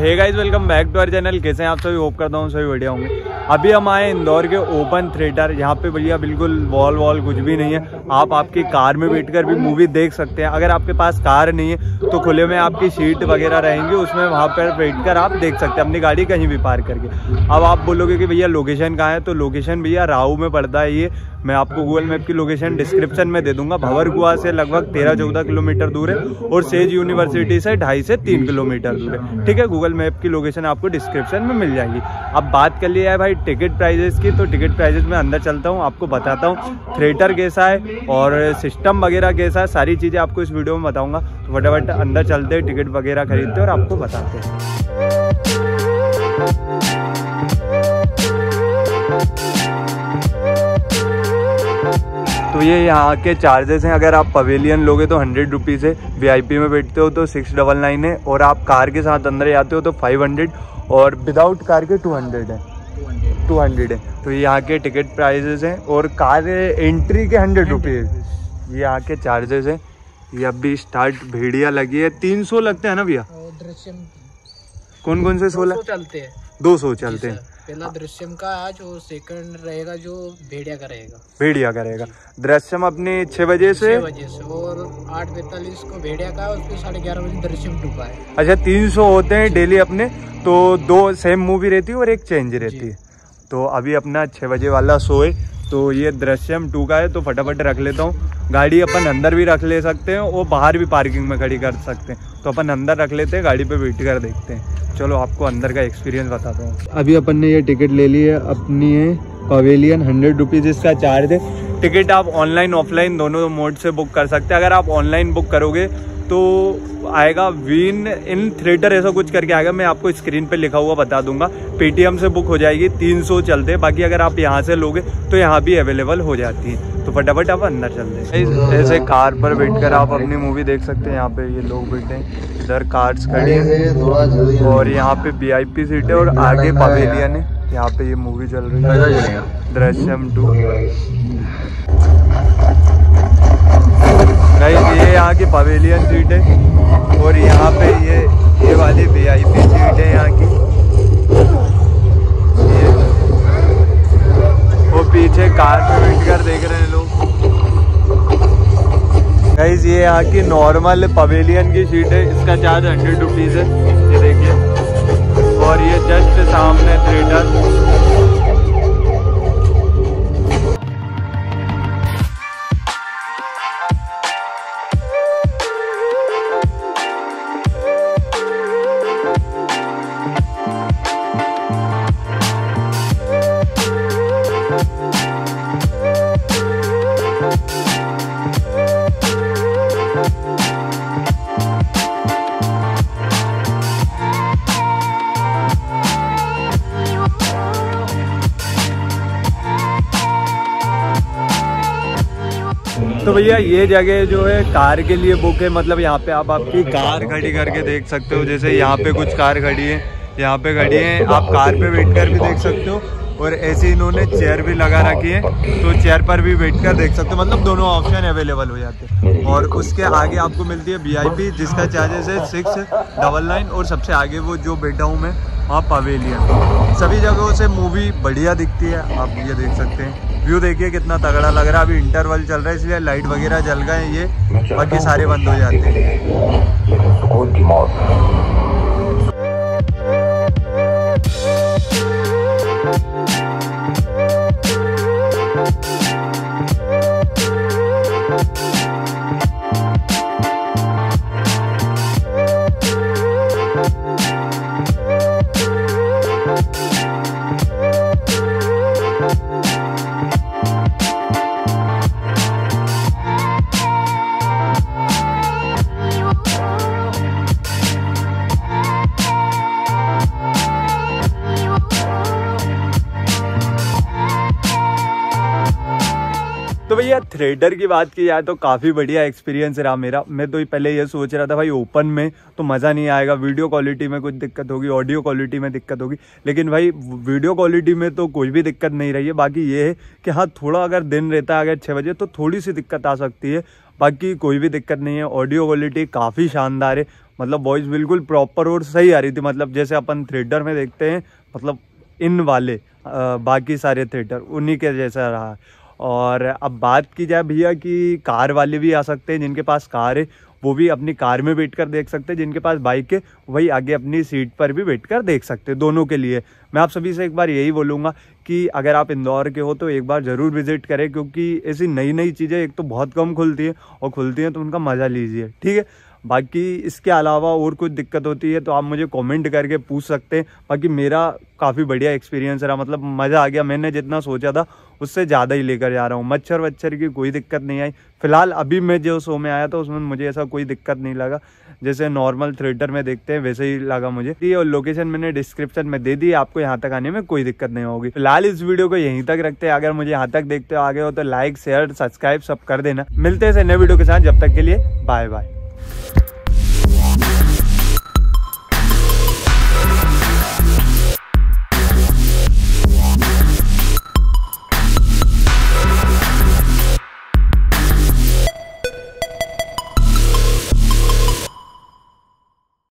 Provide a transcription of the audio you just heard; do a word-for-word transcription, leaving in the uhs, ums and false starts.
Hey guys welcome back to our channel. कैसे हैं आप सभी? होप करता हूँ सभी बढ़िया होंगे। अभी हम आए इंदौर के ओपन थिएटर। यहाँ पे भैया बिल्कुल वॉल वॉल कुछ भी नहीं है, आप आपकी कार में बैठकर भी मूवी देख सकते हैं। अगर आपके पास कार नहीं है तो खुले में आपकी सीट वगैरह रहेंगी, उसमें वहाँ पर बैठ कर आप देख सकते हैं अपनी गाड़ी कहीं भी पार्क करके। अब आप बोलोगे कि भैया लोकेशन कहाँ है, तो लोकेशन भैया राऊ में पड़ता है ये। मैं आपको गूगल मैप की लोकेशन डिस्क्रिप्शन में दे दूंगा। भंवरगुआ से लगभग तेरह चौदह किलोमीटर दूर है और सेज यूनिवर्सिटी से ढाई से तीन किलोमीटर दूर है। ठीक है, गूगल मैप की लोकेशन आपको डिस्क्रिप्शन में मिल जाएगी। अब बात कर लिया है भाई टिकट प्राइजेस की, तो टिकट प्राइजेस में अंदर चलता हूँ, आपको बताता हूँ थिएटर कैसा है और सिस्टम वगैरह कैसा है, सारी चीज़ें आपको इस वीडियो में बताऊँगा। तो फटाफट अंदर चलते हैं, टिकट वगैरह खरीदते हैं और आपको बताते हैं। तो ये यहाँ के चार्जेस हैं। अगर आप पवेलियन लोगे तो हंड्रेड रुपीज़ है, वीआईपी में बैठते हो तो सिक्स डबल नाइन है, और आप कार के साथ अंदर जाते हो तो फाइव हंड्रेड और विदाउट कार के टू हंड्रेड है टू हंड्रेड है। तो ये यहाँ के टिकट प्राइजेस हैं और कार एंट्री के हंड्रेड रुपीज़ ये यहाँ के चार्जेस हैं। ये अभी स्टार्ट भेड़िया लगी है, तीन सौ लगते हैं ना भैया। कौन कौन से सोलह चलते हैं? दो सौ चलते हैं। पहला दृश्यम का आज और सेकंड रहेगा जो भेड़िया का रहेगा। भेड़िया का रहेगा दृश्यम अपने छह बजे से बजे से और आठ पैंतालीस को भेड़िया का और फिर साढ़े ग्यारह बजे दृश्यम टू का है। अच्छा, तीन सौ होते हैं डेली अपने, तो दो सेम मूवी रहती है और एक चेंज रहती है। तो अभी अपना छह बजे वाला शो है, तो ये दृश्यम टू का है। तो फटाफट रख लेता हूँ गाड़ी, अपन अंदर भी रख ले सकते हैं और बाहर भी पार्किंग में खड़ी कर सकते हैं। तो अपन अंदर रख लेते हैं, गाड़ी पे बैठ कर देखते हैं। चलो आपको अंदर का एक्सपीरियंस बताता हूँ। अभी अपन ने ये टिकट ले ली है अपनी, है पवेलियन, हंड्रेड रुपीज़ इसका चार्ज है। टिकट आप ऑनलाइन ऑफलाइन दोनों मोड से बुक कर सकते हैं। अगर आप ऑनलाइन बुक करोगे तो आएगा विन इन थिएटर ऐसा कुछ करके आएगा, मैं आपको स्क्रीन पे लिखा हुआ बता दूंगा। पेटीएम से बुक हो जाएगी, तीन सौ चलते हैं। बाकी अगर आप यहाँ से लोगे तो यहाँ भी अवेलेबल हो जाती है। तो फटाफट आप अंदर चलते हैं। ऐसे कार पर बैठकर आप अपनी मूवी देख सकते हैं। यहाँ पे ये लोग बैठे हैं, इधर कार्स खड़ी हैं और यहाँ पे वी आई पी सीट है और आगे पवेलियन है। यहाँ पे ये मूवी चल रही है दृश्यम टू। ये यहाँ की पवेलियन सीट है और यहाँ पे ये ये वाली वी आई पी सीट है यहाँ की। वो पीछे कार में बैठ कर देख रहे हैं लोग। गाइज ये यहाँ की नॉर्मल पवेलियन की सीट है, इसका चार्ज हंड्रेड रुपीज़ है। ये देखिए, और ये जस्ट सामने थिएटर। तो भैया ये जगह जो है कार के लिए बुक है, मतलब यहाँ पे आप आपकी कार खड़ी करके देख सकते हो। जैसे यहाँ पे कुछ कार खड़ी है, यहाँ पे खड़ी है, आप कार पे बैठ कर भी देख सकते हो। और ऐसे इन्होंने चेयर भी लगा रखी है, तो चेयर पर भी बैठ कर देख सकते हो। मतलब दोनों ऑप्शन अवेलेबल हो जाते हैं। और उसके आगे आपको मिलती है वी आई पी, जिसका चार्जेस है सिक्स डबल नाइन, और सबसे आगे वो जो बैठा हूँ मैं वहाँ पवेलियन। सभी जगहों से मूवी बढ़िया दिखती है, आप ये देख सकते हैं। व्यू देखिए कितना तगड़ा लग रहा है। अभी इंटरवल चल रहा है इसलिए लाइट वगैरह जल गए ये, बाकी सारे बंद हो जाते हैं। तो भैया थिएटर की बात की जाए तो काफ़ी बढ़िया एक्सपीरियंस रहा मेरा। मैं तो पहले ये सोच रहा था भाई ओपन में तो मज़ा नहीं आएगा, वीडियो क्वालिटी में कुछ दिक्कत होगी, ऑडियो क्वालिटी में दिक्कत होगी, लेकिन भाई वीडियो क्वालिटी में तो कोई भी दिक्कत नहीं रही है। बाकी ये है कि हाँ, थोड़ा अगर दिन रहता है अगर छः बजे तो थोड़ी सी दिक्कत आ सकती है, बाकी कोई भी दिक्कत नहीं है। ऑडियो क्वालिटी काफ़ी शानदार है, मतलब वॉइस बिल्कुल प्रॉपर और सही आ रही थी, मतलब जैसे अपन थिएटर में देखते हैं, मतलब इन वाले बाकी सारे थिएटर उन्हीं के जैसा रहा। और अब बात की जाए भैया कि कार वाले भी आ सकते हैं, जिनके पास कार है वो भी अपनी कार में बैठकर देख सकते हैं, जिनके पास बाइक है वही आगे अपनी सीट पर भी बैठकर देख सकते हैं। दोनों के लिए मैं आप सभी से एक बार यही बोलूँगा कि अगर आप इंदौर के हो तो एक बार ज़रूर विज़िट करें, क्योंकि ऐसी नई नई चीज़ें एक तो बहुत कम खुलती हैं और खुलती हैं तो उनका मज़ा लीजिए, ठीक है। बाकी इसके अलावा और कुछ दिक्कत होती है तो आप मुझे कमेंट करके पूछ सकते हैं। बाकी मेरा काफ़ी बढ़िया एक्सपीरियंस रहा, मतलब मज़ा आ गया, मैंने जितना सोचा था उससे ज़्यादा ही लेकर जा रहा हूँ। मच्छर वच्छर की कोई दिक्कत नहीं आई फिलहाल, अभी मैं जो शो में आया था उसमें मुझे ऐसा कोई दिक्कत नहीं लगा, जैसे नॉर्मल थिएटर में देखते हैं वैसे ही लगा मुझे। ये लोकेशन मैंने डिस्क्रिप्शन में दे दी, आपको यहाँ तक आने में कोई दिक्कत नहीं होगी। फिलहाल इस वीडियो को यहीं तक रखते हैं, अगर मुझे यहाँ तक देखते हो आगे हो तो लाइक शेयर सब्सक्राइब सब कर देना। मिलते हैं नए वीडियो के साथ, जब तक के लिए बाय बाय।